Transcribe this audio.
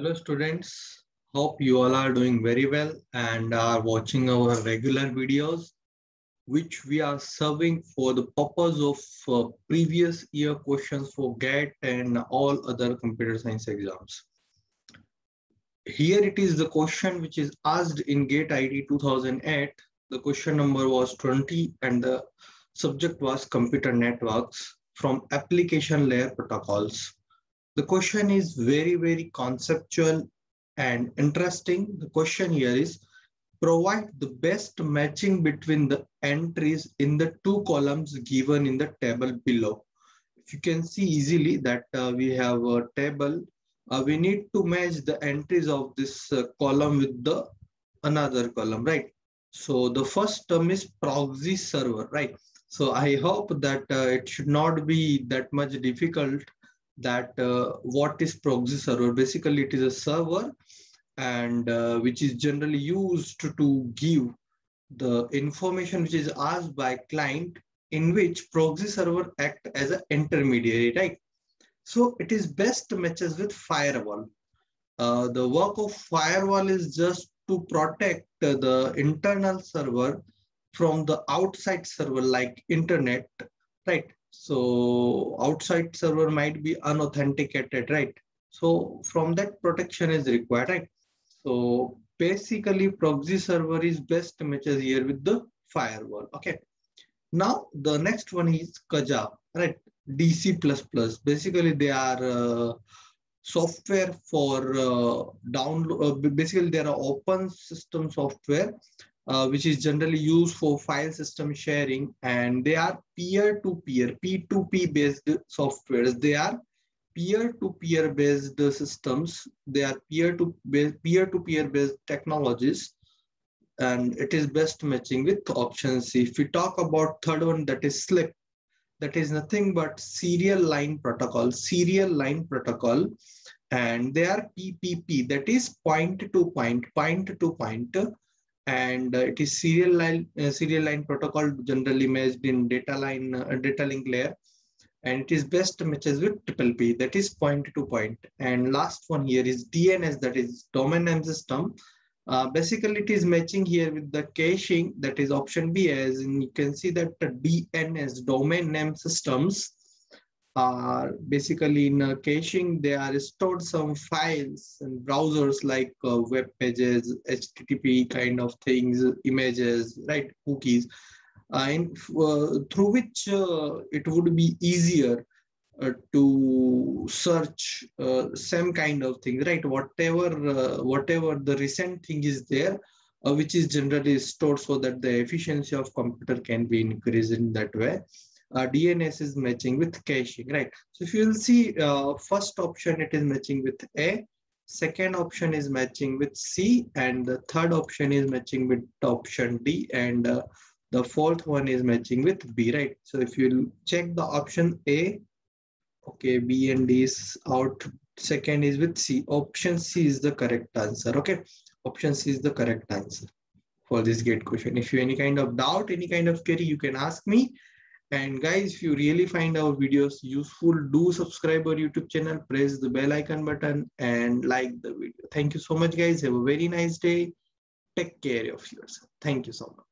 Hello students, hope you all are doing very well and are watching our regular videos which we are serving for the purpose of previous year questions for GATE and all other computer science exams. Here it is the question which is asked in GATE ID 2008. The question number was 20 and the subject was computer networks from application layer protocols. The question is very conceptual and interesting. The question here is provide the best matching between the entries in the two columns given in the table below. If you can see easily that we have a table. We need to match the entries of this column with the another column, right? So the first term is proxy server, right? So I hope that it should not be that much difficult that what is proxy server. Basically, it is a server and which is generally used to give the information which is asked by client, in which proxy server act as an intermediary, right? So it is best matches with firewall. The work of firewall is just to protect the internal server from the outside server like internet, right? So outside server might be unauthenticated, right? So from that protection is required, right? So basically proxy server is best matches here with the firewall, okay? Now the next one is Kazaa, right? DC++. Basically they are software for download, basically they are open system software which is generally used for file system sharing, and they are peer-to-peer, P2P based softwares. They are peer-to-peer based systems. They are peer-to-peer based technologies, and it is best matching with option C. If we talk about third one, that is SLIP, that is nothing but serial line protocol, and they are PPP, that is point to point. And it is serial line protocol, generally matched in data link layer, and it is best matches with PPP, that is point to point. And last one here is DNS, that is domain name system. Basically, it is matching here with the caching, that is option B, as and you can see that the DNS domain name systems are basically in caching. They are stored some files and browsers like web pages, HTTP kind of things, images, right, cookies, and through which it would be easier to search same kind of thing, right? Whatever the recent thing is there, which is generally stored, so that the efficiency of computer can be increased in that way. DNS is matching with caching, right? So if you will see, first option it is matching with A, second option is matching with C, and the third option is matching with option D, and the fourth one is matching with B, right? So if you check the option A, okay, B and D is out, second is with C. Option C is the correct answer, okay? Option C is the correct answer for this GATE question. If you have any kind of doubt, any kind of query, you can ask me. And guys, if you really find our videos useful, do subscribe our YouTube channel, press the bell icon button and like the video. Thank you so much guys. Have a very nice day. Take care of yourself. Thank you so much.